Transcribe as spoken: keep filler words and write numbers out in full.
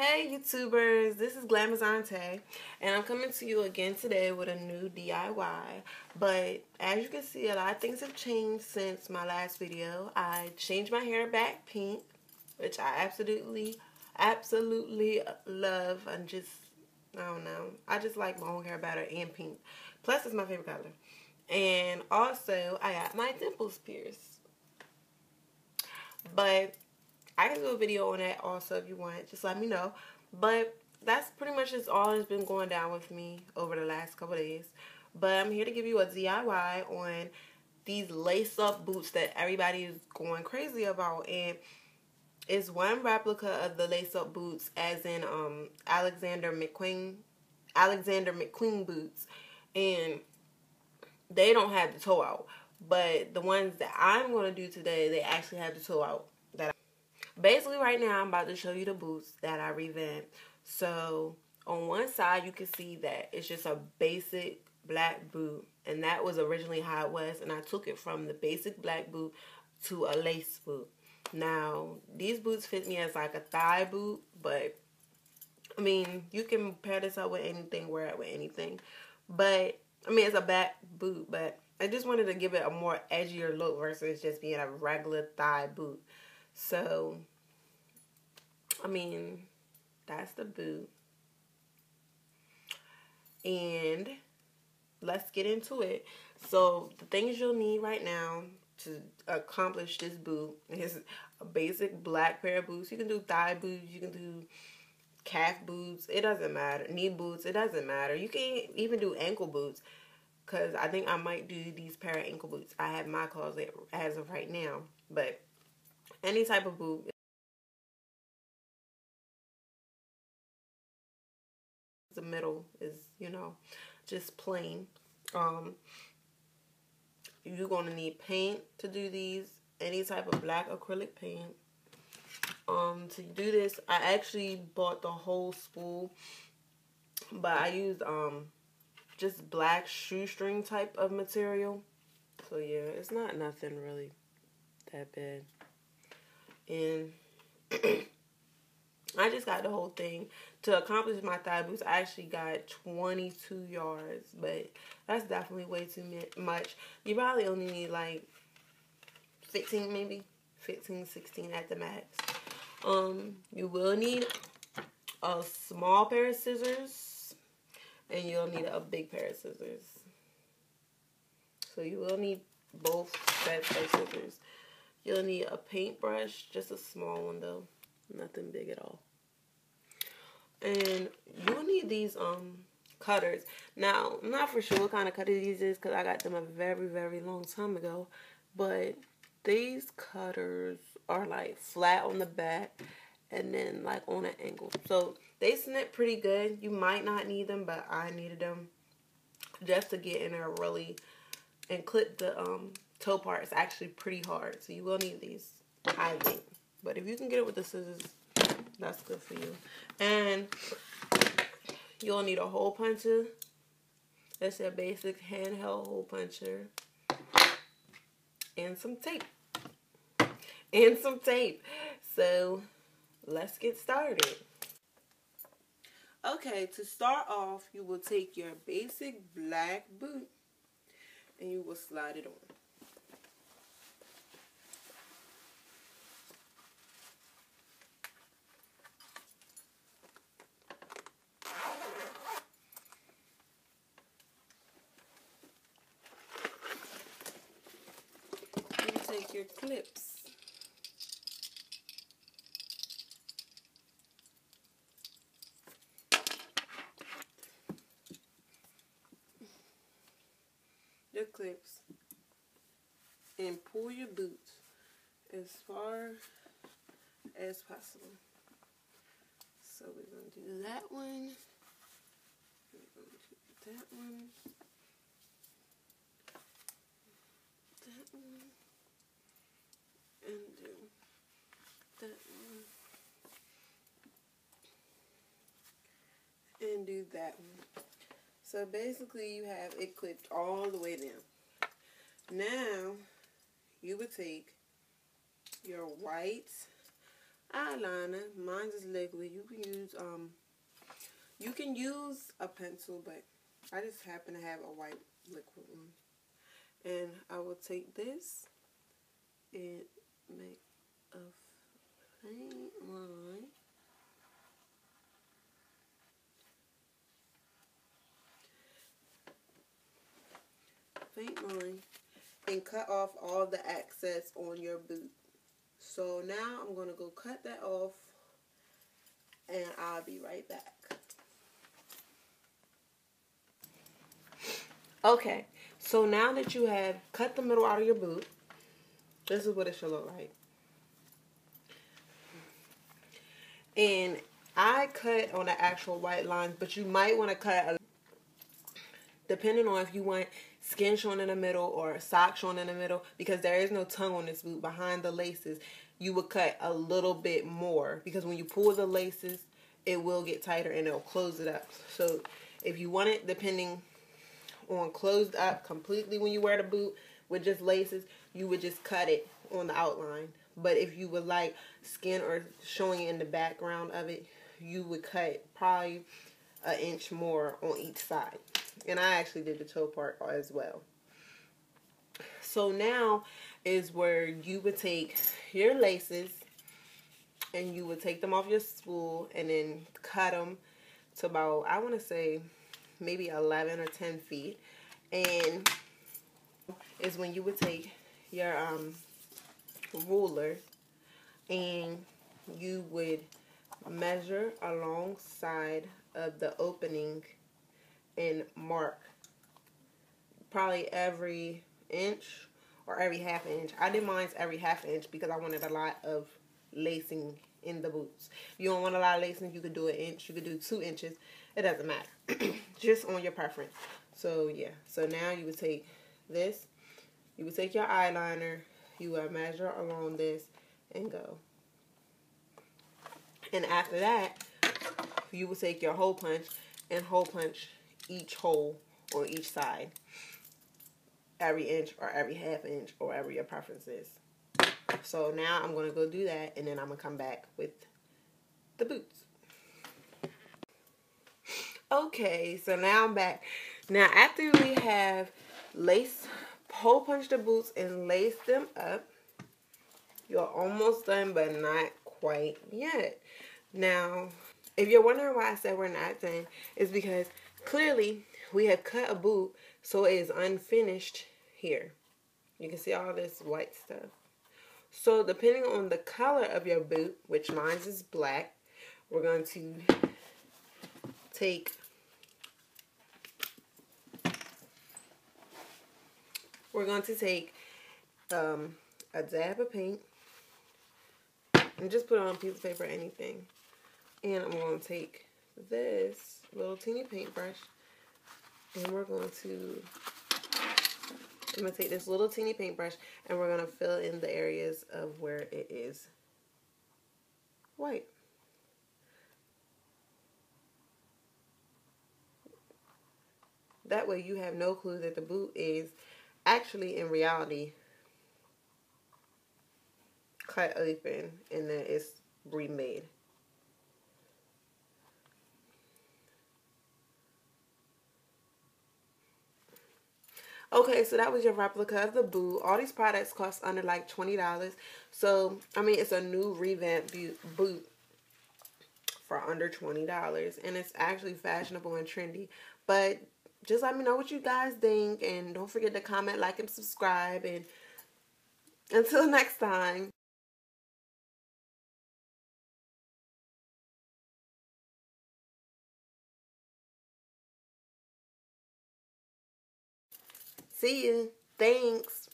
Hey YouTubers, this is Glamazante and I'm coming to you again today with a new D I Y. But as you can see, a lot of things have changed since my last video. I changed my hair back pink, which I absolutely, absolutely love. I'm just, I don't know, I just like my own hair better and pink. Plus it's my favorite color. And also I got my dimples pierced. But I can do a video on that also if you want. Just let me know. But that's pretty much just all that's been going down with me over the last couple of days. But I'm here to give you a D I Y on these lace-up boots that everybody is going crazy about. And it's one replica of the lace-up boots as in um, Alexander McQueen, Alexander McQueen boots. And they don't have the toe out. But the ones that I'm going to do today, they actually have the toe out. Basically right now I'm about to show you the boots that I revamped. So on one side you can see that it's just a basic black boot, and that was originally how it was, and I took it from the basic black boot to a lace boot. Now these boots fit me as like a thigh boot, but I mean you can pair this up with anything, wear it with anything. But I mean it's a black boot, but I just wanted to give it a more edgier look versus just being a regular thigh boot. So, I mean, that's the boot. And let's get into it. So, the things you'll need right now to accomplish this boot is a basic black pair of boots. You can do thigh boots. You can do calf boots. It doesn't matter. Knee boots. It doesn't matter. You can even do ankle boots, because I think I might do these pair of ankle boots. I have my closet as of right now, but any type of boot the middle is, you know, just plain. Um you're gonna need paint to do these, any type of black acrylic paint. Um to do this I actually bought the whole spool, but I used um just black shoestring type of material. So yeah, it's not nothing really that bad. And I just got the whole thing. To accomplish my thigh boots, I actually got twenty-two yards, but that's definitely way too much. You probably only need like fifteen, maybe fifteen, sixteen at the max. Um, you will need a small pair of scissors, and you'll need a big pair of scissors. So you will need both sets of scissors. You'll need a paintbrush, just a small one though, nothing big at all. And you'll need these um cutters. Now, I'm not for sure what kind of cutter these is because I got them a very, very long time ago. But these cutters are like flat on the back and then like on an angle. So they snip pretty good. You might not need them, but I needed them just to get in there really and clip the um. toe part is actually pretty hard, so you will need these, I think. But if you can get it with the scissors, that's good for you. And you'll need a hole puncher. That's your basic handheld hole puncher. And some tape. And some tape. So let's get started. Okay, to start off, you will take your basic black boot and you will slide it on. Take your clips your clips and pull your boots as far as possible. So we're going to do that one, we're going to do that one, that one, and do that one, and do that one. So basically you have it clipped all the way down. Now you would take your white eyeliner. Mine's is liquid. You can use um you can use a pencil, but I just happen to have a white liquid one. And I will take this and make a faint line. Faint line. And cut off all the excess on your boot. So now I'm going to go cut that off and I'll be right back. Okay, so now that you have cut the middle out of your boot, this is what it should look like. And I cut on the actual white lines, but you might want to cut a, depending on if you want skin shown in the middle or sock shown in the middle, because there is no tongue on this boot behind the laces. You would cut a little bit more, because when you pull the laces, it will get tighter and it'll close it up. So if you want it, depending on closed up completely when you wear the boot with just laces, you would just cut it on the outline. But if you would like skin or showing in the background of it, you would cut probably an inch more on each side. And I actually did the toe part as well. So now is where you would take your laces and you would take them off your spool and then cut them to about, I want to say, maybe eleven or ten feet, and is when you would take your um, ruler and you would measure alongside of the opening and mark probably every inch or every half inch. I did mine every half inch because I wanted a lot of lacing in the boots. If you don't want a lot of lacing, you could do an inch, you could do two inches. It doesn't matter. Just on your preference. So yeah. So now you would take this. You would take your eyeliner. You would measure along this and go. And after that, you would take your hole punch and hole punch each hole on each side. Every inch or every half inch or whatever your preference is. So now I'm going to go do that, and then I'm going to come back with the boots. Okay, so now I'm back. Now after we have lace, hole punch the boots and lace them up, you're almost done, but not quite yet. Now, if you're wondering why I said we're not done, it's because clearly we have cut a boot, so it is unfinished here. You can see all this white stuff. So depending on the color of your boot, which mine is black, we're going to take, we're going to take um, a dab of paint and just put it on a piece of paper or anything. And I'm going to take this little teeny paintbrush and we're going to I'm going to take this little teeny paintbrush and we're going to fill in the areas of where it is white. That way you have no clue that the boot is actually in reality cut open and then it's remade. Okay, so that was your replica of the boot. All these products cost under like twenty dollars. So, I mean, it's a new revamped boot for under twenty dollars. And it's actually fashionable and trendy. But just let me know what you guys think. And don't forget to comment, like, and subscribe. And until next time. See you. Thanks.